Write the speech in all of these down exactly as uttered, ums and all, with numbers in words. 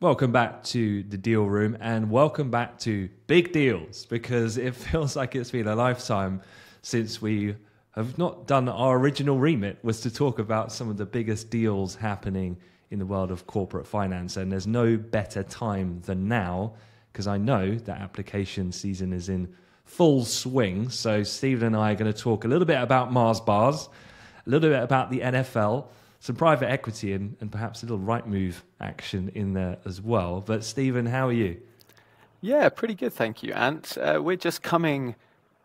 Welcome back to the Deal Room, and welcome back to Big Deals, because it feels like it's been a lifetime since we have not done our original remit, was to talk about some of the biggest deals happening in the world of corporate finance. And there's no better time than now, because I know that application season is in full swing. So Stephen and I are going to talk a little bit about Mars bars, a little bit about the N F L, some private equity, and, and perhaps a little Rightmove action in there as well. But Stephen, how are you? Yeah, pretty good, thank you, Ant. Uh, we're just coming,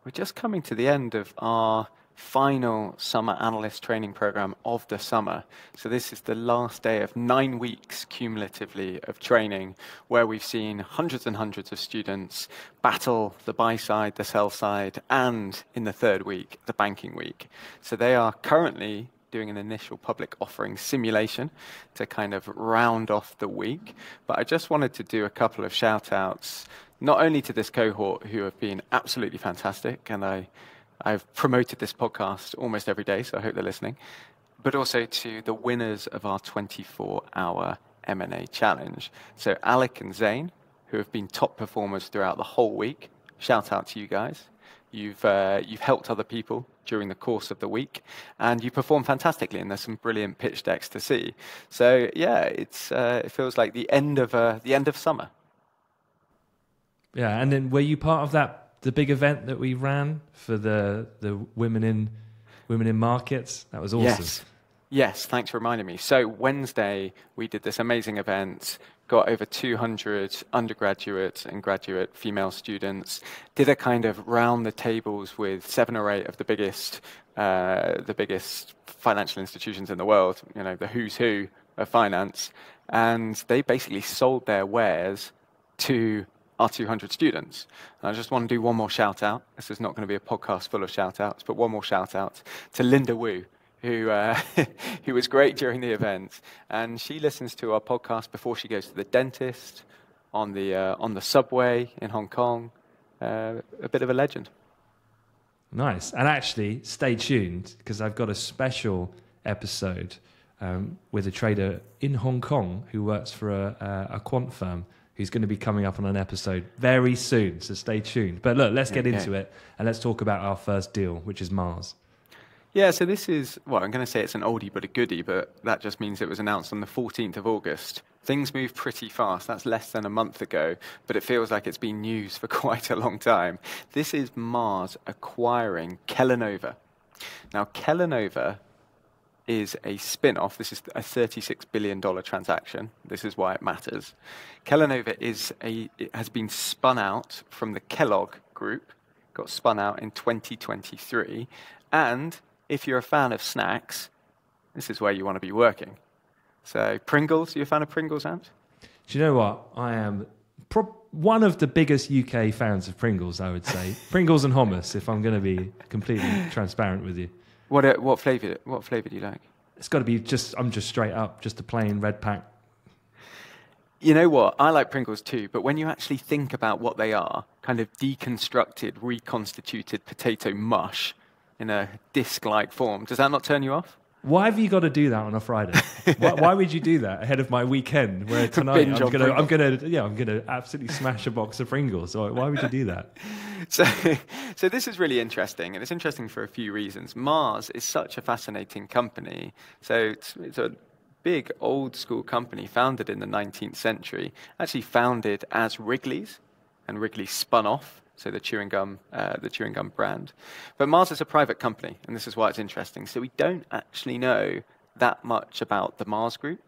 we're just coming to the end of our final summer analyst training program of the summer. So this is the last day of nine weeks cumulatively of training, where we've seen hundreds and hundreds of students battle the buy side, the sell side, and in the third week, the banking week. So they are currently doing an initial public offering simulation to kind of round off the week. But I just wanted to do a couple of shout outs, not only to this cohort who have been absolutely fantastic, and I, I've promoted this podcast almost every day, so I hope they're listening, but also to the winners of our twenty-four hour M and A challenge. So Alec and Zane, who have been top performers throughout the whole week, shout out to you guys. You've, uh, you've helped other people during the course of the week, and you perform fantastically, and there's some brilliant pitch decks to see. So yeah, it's, uh, it feels like the end of, uh, the end of summer. Yeah, and then were you part of that, the big event that we ran for the, the women in, women in markets? That was awesome. Yes. Yes, thanks for reminding me. So Wednesday, we did this amazing event, got over two hundred undergraduate and graduate female students, did a kind of round the tables with seven or eight of the biggest, uh, the biggest financial institutions in the world, you know, the who's who of finance. And they basically sold their wares to our two hundred students. And I just want to do one more shout out. This is not going to be a podcast full of shout outs, but one more shout out to Linda Wu, who, uh, who was great during the event. And she listens to our podcast before she goes to the dentist, on the, uh, on the subway in Hong Kong. Uh, a bit of a legend. Nice. And actually, stay tuned, because I've got a special episode um, with a trader in Hong Kong who works for a, a, a quant firm, who's going to be coming up on an episode very soon, so stay tuned. But look, let's get okay. into it, and let's talk about our first deal, which is Mars. Yeah, so this is, well, I'm going to say it's an oldie but a goodie, but that just means it was announced on the fourteenth of August. Things move pretty fast. That's less than a month ago, but it feels like it's been news for quite a long time. This is Mars acquiring Kellanova. Now, Kellanova is a spin-off. This is a thirty-six billion dollar transaction. This is why it matters. Kellanova is a, it has been spun out from the Kellogg Group, got spun out in twenty twenty-three. And if you're a fan of snacks, this is where you want to be working. So Pringles, are you a fan of Pringles, Ant? Do you know what? I am pro one of the biggest U K fans of Pringles, I would say. Pringles and hummus, if I'm going to be completely transparent with you. What what flavour? What flavour do you like? It's got to be just. I'm just straight up, just a plain red pack. You know what? I like Pringles too, but when you actually think about what they are, kind of deconstructed, reconstituted potato mush in a disc-like form, does that not turn you off? Why have you got to do that on a Friday? why, why would you do that ahead of my weekend? Where tonight I'm gonna, I'm gonna, yeah, I'm gonna absolutely smash a box of Pringles. So why would you do that? So, so this is really interesting, and it's interesting for a few reasons. Mars is such a fascinating company. So it's, it's a big old-school company founded in the nineteenth century. Actually founded as Wrigley's, and Wrigley spun off. So the chewing gum, uh, the chewing gum brand. But Mars is a private company, and this is why it's interesting. So we don't actually know that much about the Mars Group,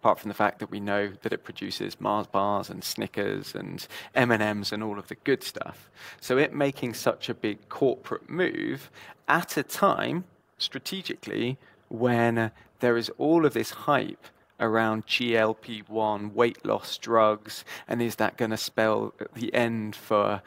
apart from the fact that we know that it produces Mars bars and Snickers and M and M's and all of the good stuff. So it making such a big corporate move at a time, strategically, when there is all of this hype around G L P one, weight loss drugs, and is that going to spell the end for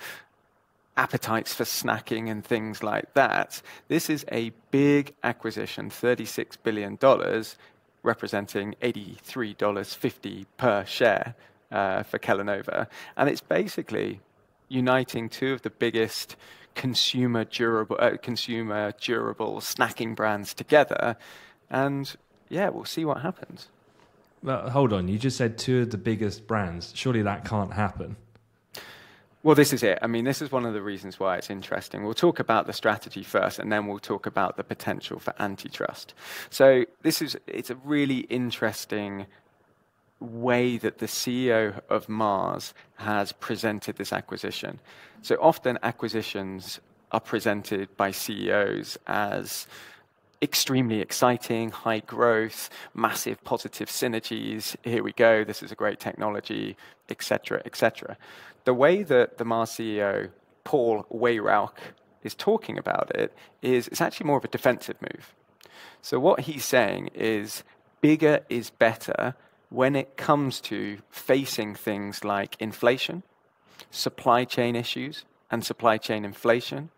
appetites for snacking and things like that? This is a big acquisition, thirty-six billion dollars, representing eighty-three dollars and fifty cents per share uh, for Kellanova. And it's basically uniting two of the biggest consumer durable, uh, consumer durable snacking brands together. And yeah, we'll see what happens. uh, hold on, you just said two of the biggest brands. Surely that can't happen. Well, this is it. I mean, this is one of the reasons why it's interesting. We'll talk about the strategy first, and then we'll talk about the potential for antitrust. So this is, it's a really interesting way that the C E O of Mars has presented this acquisition. So often acquisitions are presented by C E Os as extremely exciting, high growth, massive positive synergies, here we go, this is a great technology, et cetera, et cetera. The way that the Mars C E O, Paul Weyrauch, is talking about it is it's actually more of a defensive move. So what he's saying is bigger is better when it comes to facing things like inflation, supply chain issues and supply chain inflation,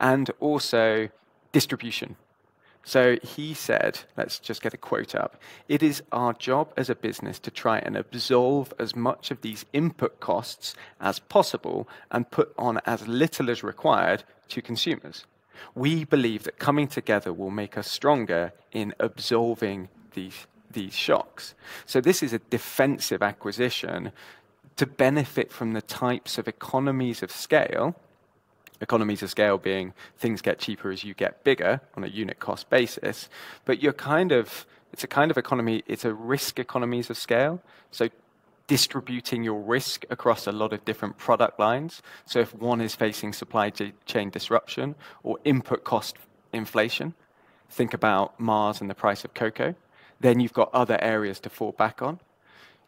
and also distribution. So he said, let's just get a quote up, "It is our job as a business to try and absolve as much of these input costs as possible and put on as little as required to consumers. We believe that coming together will make us stronger in absolving these, these shocks." So this is a defensive acquisition to benefit from the types of economies of scale. Economies of scale being things get cheaper as you get bigger on a unit cost basis, but you're kind of, it's a kind of economy, it's a risk economies of scale. So distributing your risk across a lot of different product lines. So if one is facing supply chain disruption or input cost inflation, think about Mars and the price of cocoa, then you've got other areas to fall back on.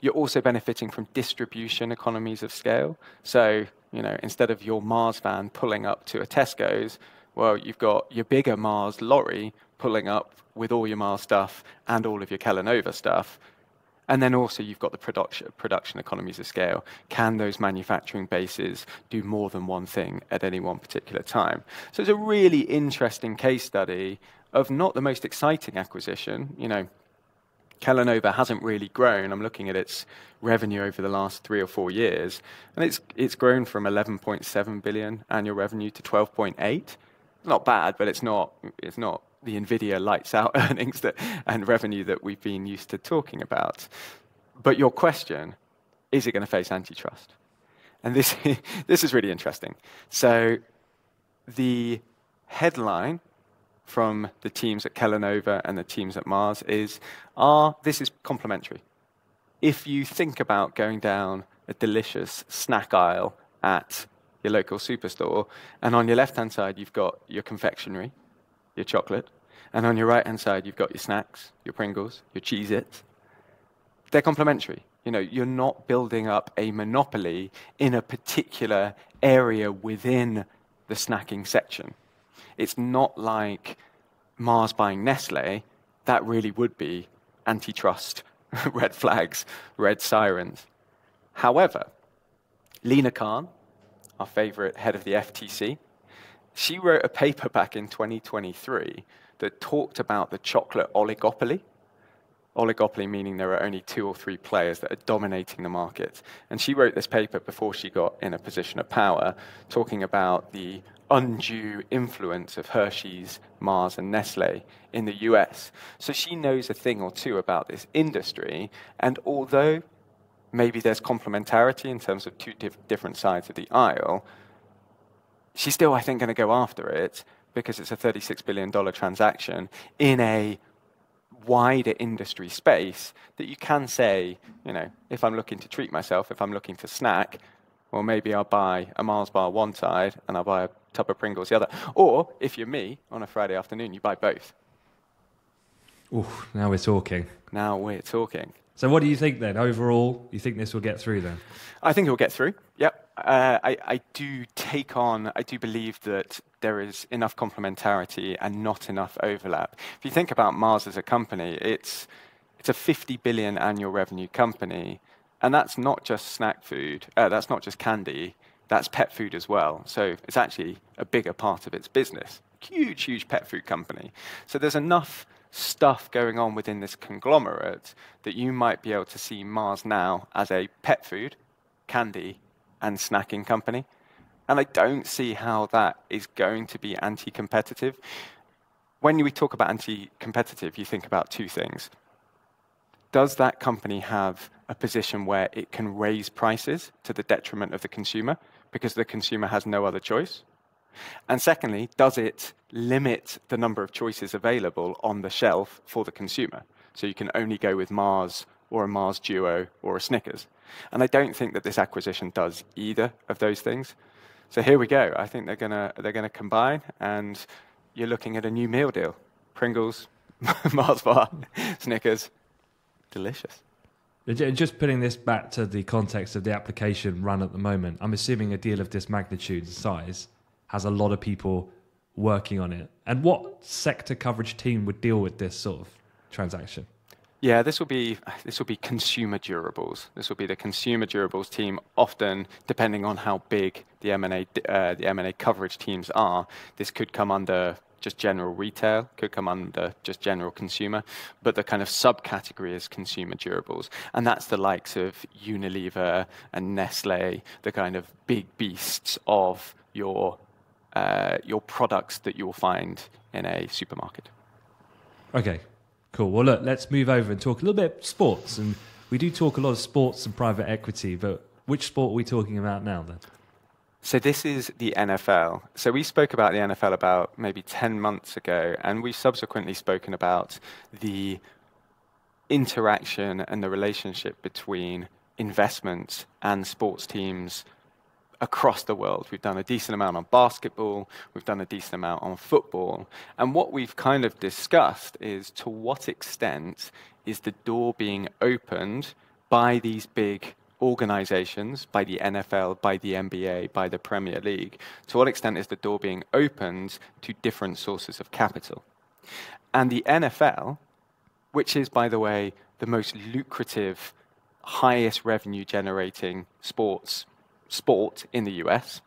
You're also benefiting from distribution economies of scale. So, you know, instead of your Mars van pulling up to a Tesco's, well, you've got your bigger Mars lorry pulling up with all your Mars stuff and all of your Kellanova stuff. And then also you've got the production, production economies of scale. Can those manufacturing bases do more than one thing at any one particular time? So it's a really interesting case study of not the most exciting acquisition. You know, Kellanova hasn't really grown. I'm looking at its revenue over the last three or four years, and it's it's grown from eleven point seven billion annual revenue to twelve point eight. Not bad, but it's not it's not the Nvidia lights out earnings that and revenue that we've been used to talking about. But your question, is it going to face antitrust? And this this is really interesting. So the headline from the teams at Kellanova and the teams at Mars is, ah, this is complementary. If you think about going down a delicious snack aisle at your local superstore, and on your left-hand side, you've got your confectionery, your chocolate, and on your right-hand side, you've got your snacks, your Pringles, your Cheez-Its, they're complementary. You know, you're not building up a monopoly in a particular area within the snacking section. It's not like Mars buying Nestle. That really would be antitrust, red flags, red sirens. However, Lena Khan, our favorite head of the F T C, she wrote a paper back in twenty twenty-three that talked about the chocolate oligopoly. Oligopoly meaning there are only two or three players that are dominating the market. And she wrote this paper before she got in a position of power, talking about the undue influence of Hershey's, Mars, and Nestle in the U S. So she knows a thing or two about this industry, and although maybe there's complementarity in terms of two diff different sides of the aisle, she's still, I think, going to go after it because it's a thirty-six billion dollar transaction in a wider industry space that you can say, you know, if I'm looking to treat myself, if I'm looking to snack, well, maybe I'll buy a Mars bar one side and I'll buy a tub of Pringles the other. Or if you're me on a Friday afternoon, you buy both. Oh, now we're talking. Now we're talking. So what do you think then? Overall, you think this will get through then? I think it will get through, yep. Uh, I, I do take on, I do believe that there is enough complementarity and not enough overlap. If you think about Mars as a company, it's, it's a fifty billion annual revenue company, and that's not just snack food, uh, that's not just candy, that's pet food as well. So it's actually a bigger part of its business. Huge, huge pet food company. So there's enough stuff going on within this conglomerate that you might be able to see Mars now as a pet food, candy, and snacking company. And I don't see how that is going to be anti-competitive. When we talk about anti-competitive, you think about two things. does that company have a position where it can raise prices to the detriment of the consumer because the consumer has no other choice? And secondly, does it limit the number of choices available on the shelf for the consumer? So you can only go with Mars or a Mars Duo or a Snickers. And I don't think that this acquisition does either of those things. So here we go. I think they're gonna they're gonna combine, and you're looking at a new meal deal: Pringles, Mars bar, Snickers. Delicious. Just putting this back to the context of the application run at the moment, I'm assuming a deal of this magnitude and size has a lot of people working on it. And what sector coverage team would deal with this sort of transaction? Yeah, this will be this will be consumer durables. This will be the consumer durables team. Often, depending on how big the M and A uh, the M and A coverage teams are, this could come under just general retail, could come under just general consumer, but the kind of subcategory is consumer durables. And that's the likes of Unilever and Nestle, the kind of big beasts of your, uh, your products that you'll find in a supermarket. Okay, cool. Well, look, let's move over and talk a little bit sports. And we do talk a lot of sports and private equity, but which sport are we talking about now then? So this is the N F L. So we spoke about the N F L about maybe ten months ago, and we've subsequently spoken about the interaction and the relationship between investments and sports teams across the world. We've done a decent amount on basketball, we've done a decent amount on football, and what we've kind of discussed is to what extent is the door being opened by these big organizations, by the N F L, by the N B A, by the Premier League, to what extent is the door being opened to different sources of capital? And the N F L, which is, by the way, the most lucrative, highest revenue generating sports sport in the U S,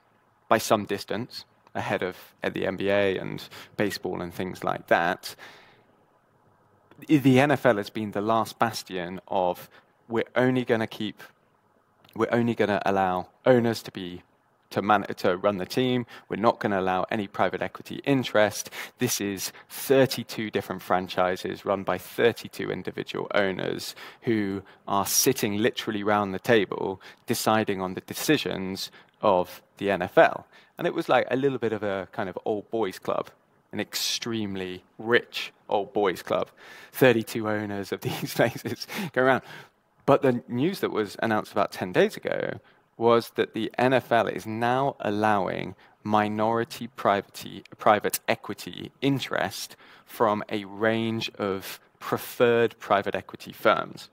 by some distance, ahead of the N B A and baseball and things like that, the N F L has been the last bastion of, we're only going to keep We're only going to allow owners to be to, man, to run the team. We're not going to allow any private equity interest. This is thirty-two different franchises run by thirty-two individual owners who are sitting literally round the table deciding on the decisions of the N F L. And it was like a little bit of a kind of old boys club, an extremely rich old boys club. thirty-two owners of these places go around. But the news that was announced about ten days ago was that the N F L is now allowing minority private equity interest from a range of preferred private equity firms.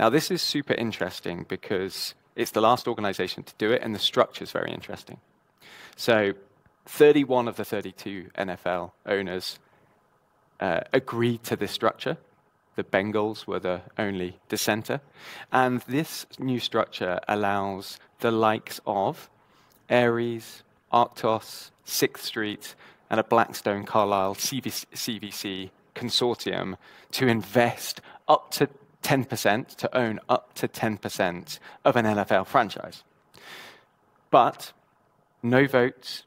Now, this is super interesting because it's the last organization to do it, and the structure is very interesting. So thirty-one of the thirty-two N F L owners uh, agreed to this structure. The Bengals were the only dissenter. And this new structure allows the likes of Ares, Arctos, Sixth Street, and a Blackstone, Carlisle, C V C consortium to invest up to ten percent, to own up to ten percent of an N F L franchise. But no votes,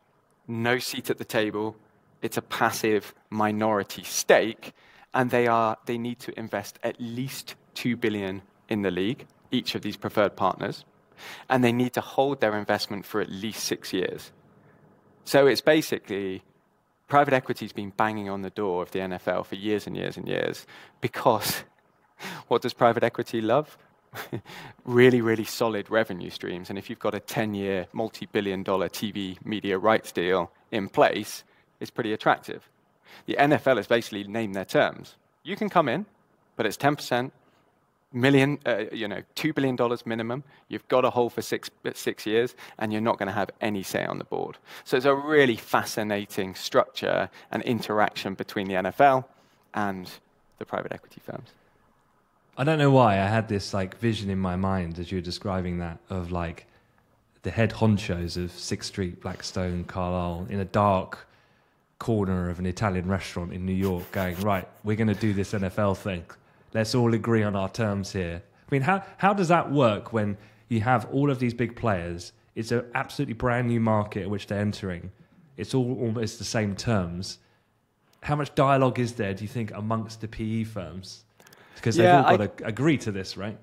no seat at the table. It's a passive minority stake. And they are they need to invest at least two billion dollars in the league, each of these preferred partners, and they need to hold their investment for at least six years. So it's basically, private equity's been banging on the door of the N F L for years and years and years, because what does private equity love? Really, really solid revenue streams. And if you've got a ten-year, multi-billion dollar T V media rights deal in place, it's pretty attractive. The N F L has basically named their terms. You can come in, but it's ten percent, million, uh, you know, two billion dollars minimum. You've got to hold for six, six years, and you're not going to have any say on the board. So it's a really fascinating structure and interaction between the N F L and the private equity firms. I don't know why I had this like vision in my mind as you were describing that of like the head honchos of Sixth Street, Blackstone, Carlisle in a dark corner of an Italian restaurant in New York going, right, we're going to do this N F L thing. Let's all agree on our terms here. I mean, how, how does that work when you have all of these big players? It's an absolutely brand new market in which they're entering. It's all almost the same terms. How much dialogue is there, do you think, amongst the P E firms Because yeah, they've all got I, to agree to this, right?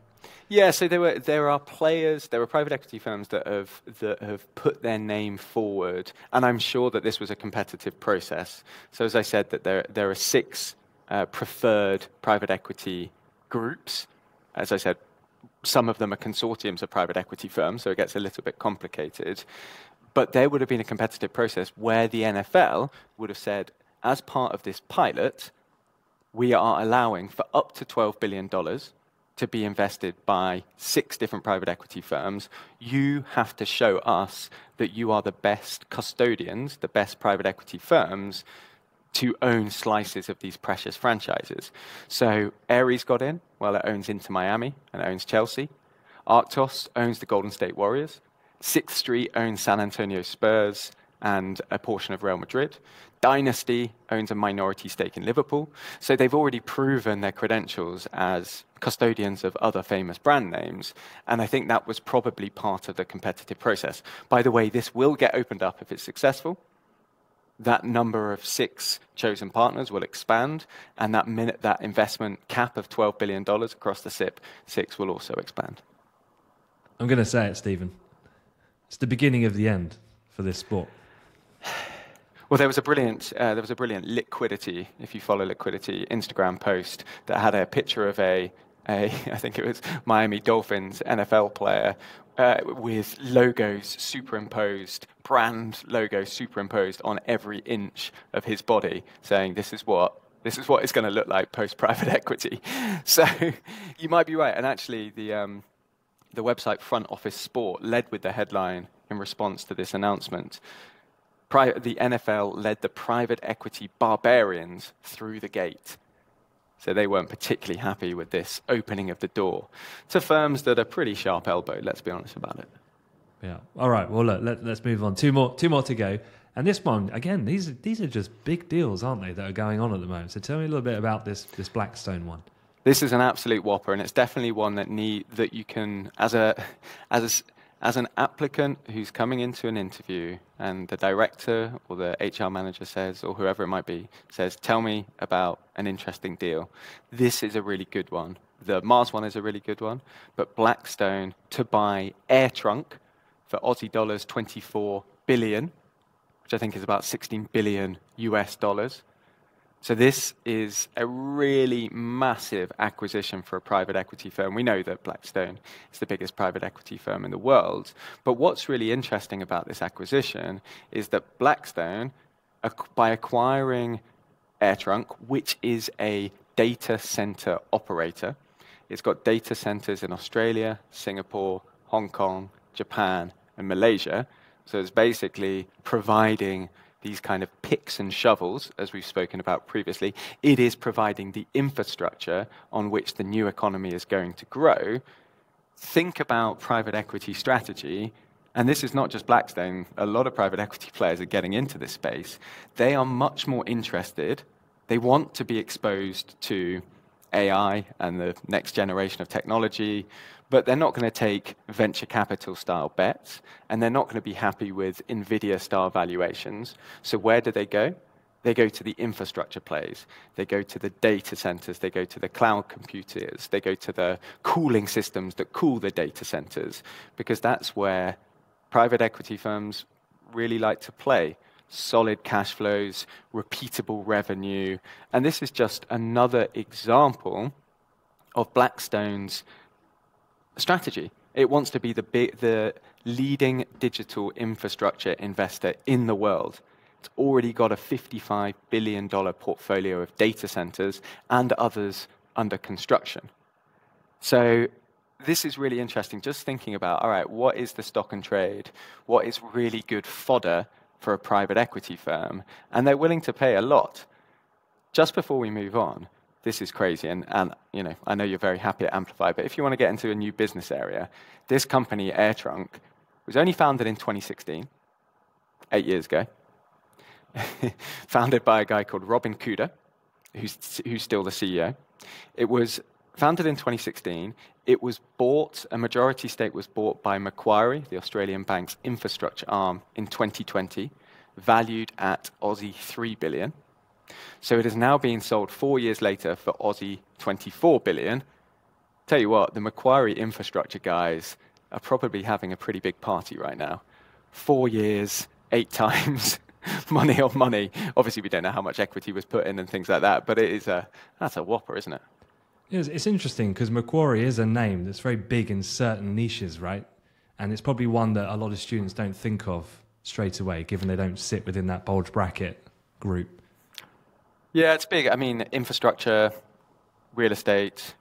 Yeah, so there were there are players, there are private equity firms that have that have put their name forward, and I'm sure that this was a competitive process. So as I said, that there there are six uh, preferred private equity groups. As I said, some of them are consortiums of private equity firms, so it gets a little bit complicated. But there would have been a competitive process where the N F L would have said, as part of this pilot, we are allowing for up to twelve billion dollars to be invested by six different private equity firms. You have to show us that you are the best custodians, the best private equity firms, to own slices of these precious franchises. So Ares got in. Well, it owns Inter Miami and it owns Chelsea. Arctos owns the Golden State Warriors. Sixth Street owns San Antonio Spurs and a portion of Real Madrid. Dynasty owns a minority stake in Liverpool. So they've already proven their credentials as custodians of other famous brand names. And I think that was probably part of the competitive process. By the way, this will get opened up if it's successful. That number of six chosen partners will expand. And that minute, that investment cap of twelve billion dollars across the S I P, six will also expand. I'm going to say it, Stephen. It's the beginning of the end for this sport. Well, there was a brilliant, uh, there was a brilliant liquidity, if you follow liquidity, Instagram post that had a picture of a, a I think it was Miami Dolphins N F L player uh, with logos superimposed, brand logo superimposed on every inch of his body, saying this is what this is what it's going to look like post private equity. So you might be right, and actually the um, the website Front Office Sport led with the headline in response to this announcement. The N F L led the private equity barbarians through the gate. So they weren't particularly happy with this opening of the door to firms that are pretty sharp-elbowed, let's be honest about it. Yeah. All right. Well, look, let, let's move on. Two more, two more to go. And this one, again, these, these are just big deals, aren't they, that are going on at the moment. So tell me a little bit about this, this Blackstone one. This is an absolute whopper, and it's definitely one that need, that you can, as a... as a As an applicant who's coming into an interview and the director or the H R manager says, or whoever it might be, says, tell me about an interesting deal. This is a really good one. The Mars one is a really good one. But Blackstone to buy AirTrunk for Aussie dollars twenty-four billion, which I think is about sixteen billion U S dollars. So this is a really massive acquisition for a private equity firm. We know that Blackstone is the biggest private equity firm in the world. But what's really interesting about this acquisition is that Blackstone, by acquiring AirTrunk, which is a data center operator, it's got data centers in Australia, Singapore, Hong Kong, Japan, and Malaysia. So it's basically providing these kind of picks and shovels, as we've spoken about previously. It is providing the infrastructure on which the new economy is going to grow. Think about private equity strategy, and this is not just Blackstone. A lot of private equity players are getting into this space. They are much more interested. They want to be exposed to A I and the next generation of technology, but they're not going to take venture capital style bets, and they're not going to be happy with NVIDIA style valuations. So where do they go? They go to the infrastructure plays. They go to the data centers. They go to the cloud computers. They go to the cooling systems that cool the data centers, because that's where private equity firms really like to play. Solid cash flows, repeatable revenue. And this is just another example of Blackstone's strategy. It wants to be the, big, the leading digital infrastructure investor in the world. It's already got a fifty-five billion dollars portfolio of data centers and others under construction. So this is really interesting. Just thinking about, all right, what is the stock and trade? What is really good fodder for a private equity firm? And they're willing to pay a lot. Just before we move on, this is crazy, and, and you know, I know you're very happy at Amplify, but if you want to get into a new business area, this company, AirTrunk, was only founded in twenty sixteen, eight years ago, founded by a guy called Robin Kuda, who's, who's still the C E O. It was founded in twenty sixteen. It was bought, a majority stake was bought by Macquarie, the Australian bank's infrastructure arm, in twenty twenty, valued at Aussie three billion. So it is now being sold four years later for Aussie twenty-four billion. Tell you what, the Macquarie infrastructure guys are probably having a pretty big party right now. Four years, eight times money on money. Obviously, we don't know how much equity was put in and things like that, but it is a, that's a whopper, isn't it? Yes, it's interesting because Macquarie is a name that's very big in certain niches, right? And it's probably one that a lot of students don't think of straight away, given they don't sit within that bulge bracket group. Yeah, it's big. I mean, infrastructure, real estate,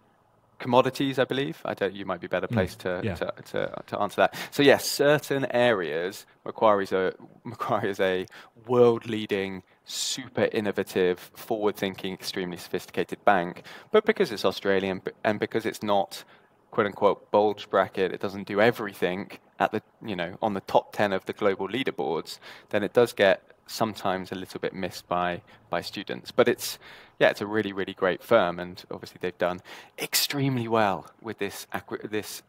commodities, I believe. I don't, you might be better placed mm, to, yeah. to, to, to answer that. So yes, certain areas, Macquarie's a, Macquarie is a world-leading, super innovative, forward-thinking, extremely sophisticated bank. But because it's Australian and because it's not quote-unquote bulge bracket, it doesn't do everything at the, you know, on the top ten of the global leaderboards, then it does get sometimes a little bit missed by by students. But it's, yeah, it's a really, really great firm, and obviously they've done extremely well with this acqui this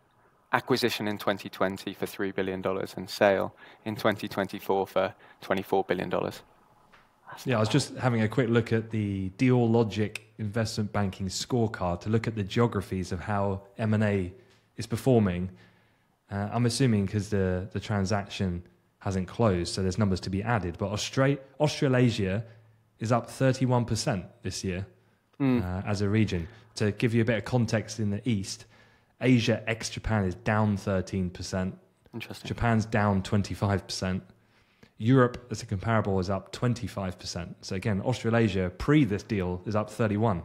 acquisition in twenty twenty for three billion dollars and sale in twenty twenty-four for twenty-four billion dollars. Yeah, I was just having a quick look at the Dealogic investment banking scorecard to look at the geographies of how M and A is performing. Uh, I'm assuming because the, the transaction hasn't closed, so there's numbers to be added. But Austra Australasia is up thirty-one percent this year mm. uh, as a region. To give you a bit of context in the East, Asia ex-Japan is down thirteen percent. Interesting. Japan's down twenty-five percent. Europe, as a comparable, is up twenty-five percent. So again, Australasia, pre this deal, is up thirty-one.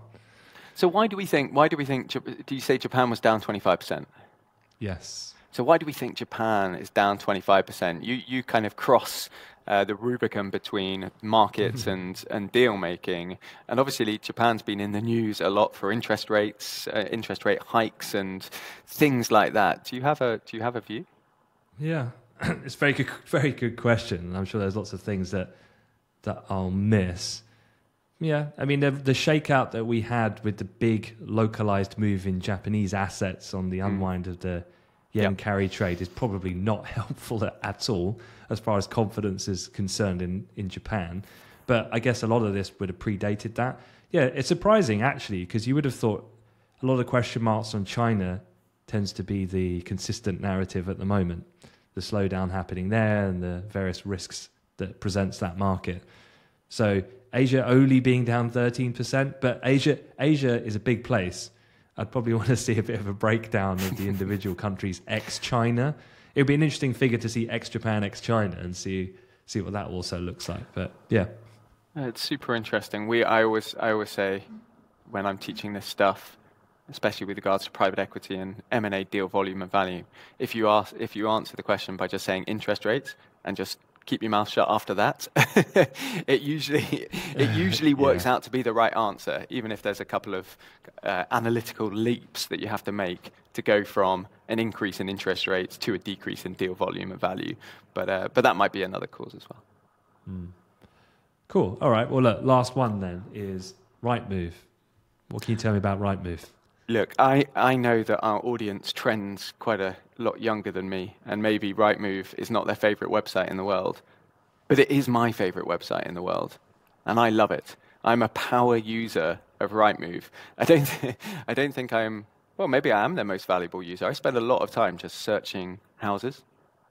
So why do we think, why do we think, do you say Japan was down twenty-five percent? Yes. So why do we think Japan is down twenty-five percent? You, you kind of cross uh, the Rubicon between markets and, and deal-making. And obviously, Japan's been in the news a lot for interest rates, uh, interest rate hikes and things like that. Do you have a, do you have a view? Yeah, it's a very good, very good question. I'm sure there's lots of things that, that I'll miss. Yeah, I mean, the, the shakeout that we had with the big localized move in Japanese assets on the unwind mm. of the yen yep. carry trade is probably not helpful at all as far as confidence is concerned in, in Japan. But I guess a lot of this would have predated that. Yeah, it's surprising, actually, because you would have thought a lot of question marks on China tends to be the consistent narrative at the moment, the slowdown happening there and the various risks that presents that market. So Asia only being down thirteen percent, but Asia, Asia is a big place. I'd probably want to see a bit of a breakdown of the individual countries ex-China. It would be an interesting figure to see ex-Japan, ex-China, and see see what that also looks like. But yeah, it's super interesting. We I always I always say when I'm teaching this stuff, especially with regards to private equity and M and A deal volume and value, if you ask if you answer the question by just saying interest rates and just keep your mouth shut after that, it usually it usually works yeah. out to be the right answer, even if there's a couple of uh, analytical leaps that you have to make to go from an increase in interest rates to a decrease in deal volume and value. But uh, but that might be another cause as well. Mm. Cool. All right. Well, look, last one then is Rightmove. What can you tell me about Rightmove? Look, I, I know that our audience trends quite a lot younger than me, and maybe Rightmove is not their favorite website in the world, but it is my favorite website in the world, and I love it. I'm a power user of Rightmove. I don't, I don't think I'm, well, maybe I am their most valuable user. I spend a lot of time just searching houses.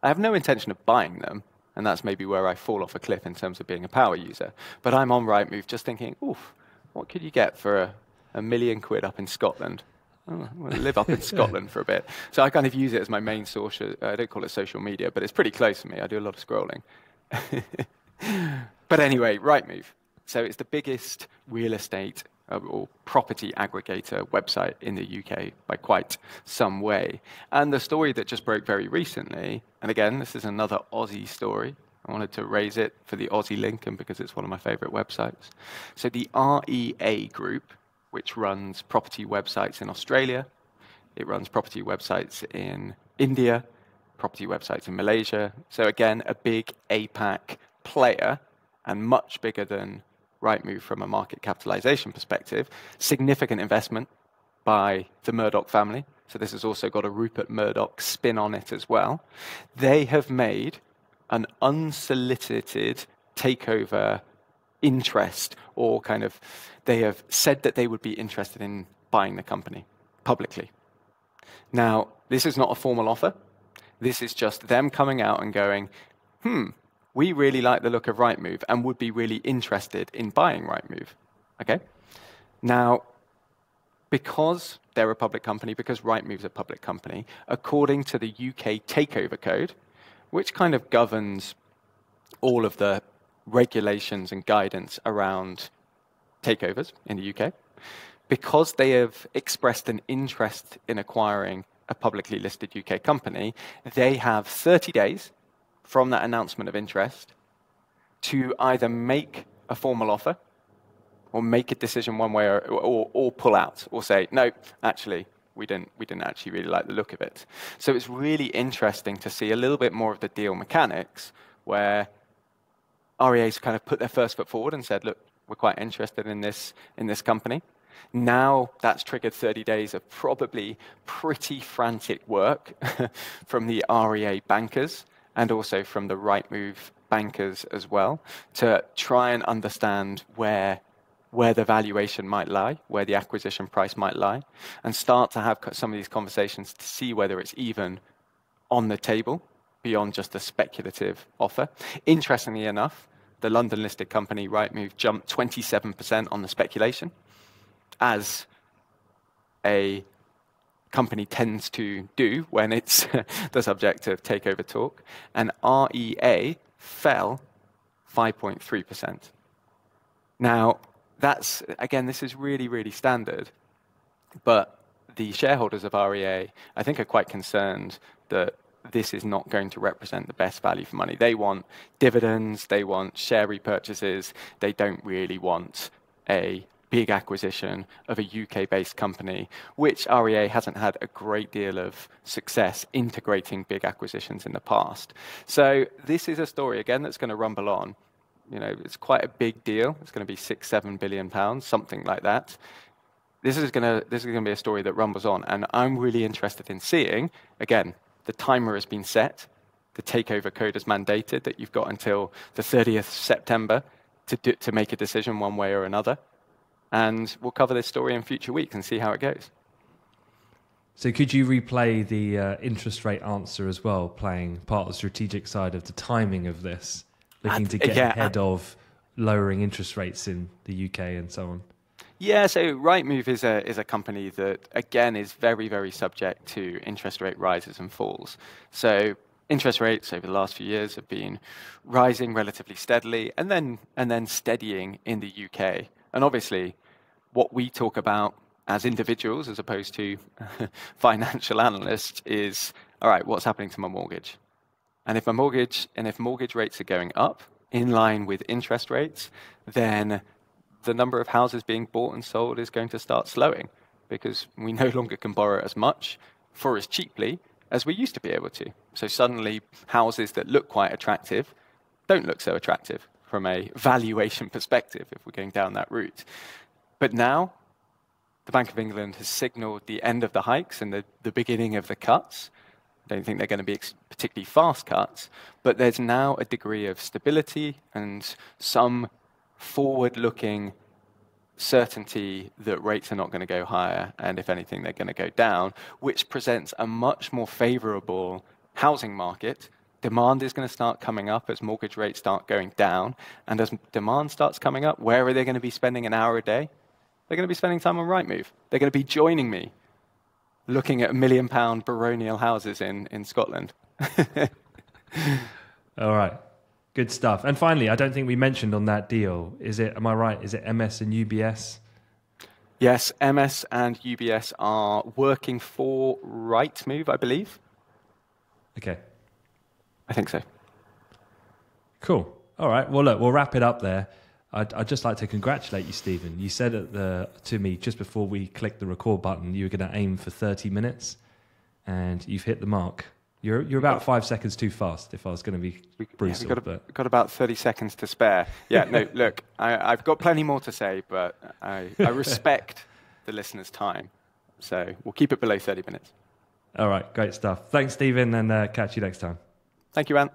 I have no intention of buying them, and that's maybe where I fall off a cliff in terms of being a power user, but I'm on Rightmove just thinking, oof, what could you get for a a million quid up in Scotland? Oh, I live up in Scotland for a bit. So I kind of use it as my main source. Of, I don't call it social media, but it's pretty close to me. I do a lot of scrolling. But anyway, Rightmove. So it's the biggest real estate or property aggregator website in the U K by quite some way. And the story that just broke very recently, and again, this is another Aussie story. I wanted to raise it for the Aussie link and because it's one of my favorite websites. So the R E A Group, which runs property websites in Australia. It runs property websites in India, property websites in Malaysia. So again, a big A PAC player and much bigger than Rightmove from a market capitalization perspective. Significant investment by the Murdoch family. So this has also got a Rupert Murdoch spin on it as well. They have made an unsolicited takeover interest or kind of they have said that they would be interested in buying the company publicly. Now, this is not a formal offer. This is just them coming out and going, hmm, we really like the look of Rightmove and would be really interested in buying Rightmove. Okay? Now, because they're a public company, because Rightmove's a public company, according to the U K Takeover Code, which kind of governs all of the regulations and guidance around takeovers in the U K, because they have expressed an interest in acquiring a publicly listed U K company, they have thirty days from that announcement of interest to either make a formal offer or make a decision one way, or, or, or pull out, or say, no, actually, we didn't, we didn't actually really like the look of it. So it's really interesting to see a little bit more of the deal mechanics where R E A's kind of put their first foot forward and said, look, we're quite interested in this, in this company. Now that's triggered thirty days of probably pretty frantic work from the R E A bankers and also from the Rightmove bankers as well to try and understand where, where the valuation might lie, where the acquisition price might lie, and start to have some of these conversations to see whether it's even on the table beyond just a speculative offer. Interestingly enough, the London-listed company Rightmove jumped twenty-seven percent on the speculation, as a company tends to do when it's the subject of takeover talk, and R E A fell five point three percent. Now, that's, again, this is really, really standard, but the shareholders of R E A, I think, are quite concerned that this is not going to represent the best value for money. They want dividends, they want share repurchases, they don't really want a big acquisition of a U K-based company, which R E A hasn't had a great deal of success integrating big acquisitions in the past. So this is a story, again, that's going to rumble on. You know, it's quite a big deal. It's going to be six, seven billion pounds, something like that. This is going to, this is going to be a story that rumbles on, and I'm really interested in seeing, again, the timer has been set. The takeover code is mandated that you've got until the thirtieth of September to, do, to make a decision one way or another. And we'll cover this story in future weeks and see how it goes. So could you replay the uh, interest rate answer as well, playing part of the strategic side of the timing of this, looking I'd, to get yeah, ahead I'd... of lowering interest rates in the U K and so on? Yeah, so Rightmove is a, is a company that, again, is very, very subject to interest rate rises and falls. So interest rates over the last few years have been rising relatively steadily and then, and then steadying in the U K. And obviously, what we talk about as individuals, as opposed to financial analysts, is, all right, what's happening to my mortgage? And if my mortgage, and if mortgage rates are going up in line with interest rates, then the number of houses being bought and sold is going to start slowing, because we no longer can borrow as much for as cheaply as we used to be able to. So suddenly, houses that look quite attractive don't look so attractive from a valuation perspective, if we're going down that route. But now, the Bank of England has signaled the end of the hikes and the, the beginning of the cuts. I don't think they're going to be particularly fast cuts, but there's now a degree of stability and some forward-looking certainty that rates are not going to go higher, and if anything, they're going to go down, which presents a much more favorable housing market. Demand is going to start coming up as mortgage rates start going down. And as demand starts coming up, where are they going to be spending an hour a day? They're going to be spending time on Rightmove. They're going to be joining me, looking at a million pound baronial houses in, in Scotland. All right. Good stuff. And finally, I don't think we mentioned on that deal, is it, am I right, is it M S and U B S? Yes, M S and U B S are working for Rightmove, I believe. Okay. I think so. Cool. All right. Well, look, we'll wrap it up there. I'd, I'd just like to congratulate you, Stephen. You said at the, to me just before we clicked the record button, you were going to aim for thirty minutes, and you've hit the mark. You're, you're about five seconds too fast, if I was going to be brutal. Yeah, we've got, got about thirty seconds to spare. Yeah, no, look, I, I've got plenty more to say, but I, I respect the listener's time. So we'll keep it below thirty minutes. All right. Great stuff. Thanks, Stephen, and uh, catch you next time. Thank you, Ant.